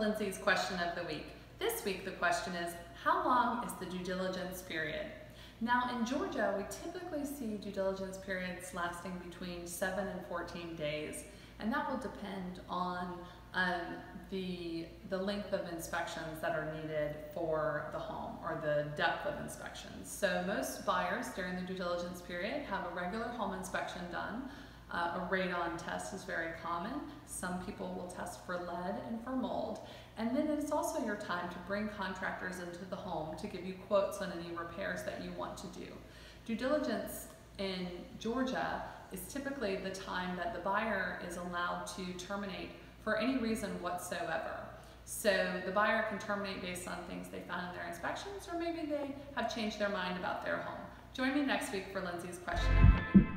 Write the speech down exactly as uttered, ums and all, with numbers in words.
Lindsay's question of the week. This week the question is, how long is the due diligence period? Now in Georgia, we typically see due diligence periods lasting between seven and fourteen days, and that will depend on um, the, the length of inspections that are needed for the home, or the depth of inspections. So most buyers during the due diligence period have a regular home inspection done. Uh, a radon test is very common. Some people will test for lead and for mold. And then it's also your time to bring contractors into the home to give you quotes on any repairs that you want to do. Due diligence in Georgia is typically the time that the buyer is allowed to terminate for any reason whatsoever. So the buyer can terminate based on things they found in their inspections, or maybe they have changed their mind about their home. Join me next week for Lindsay's question.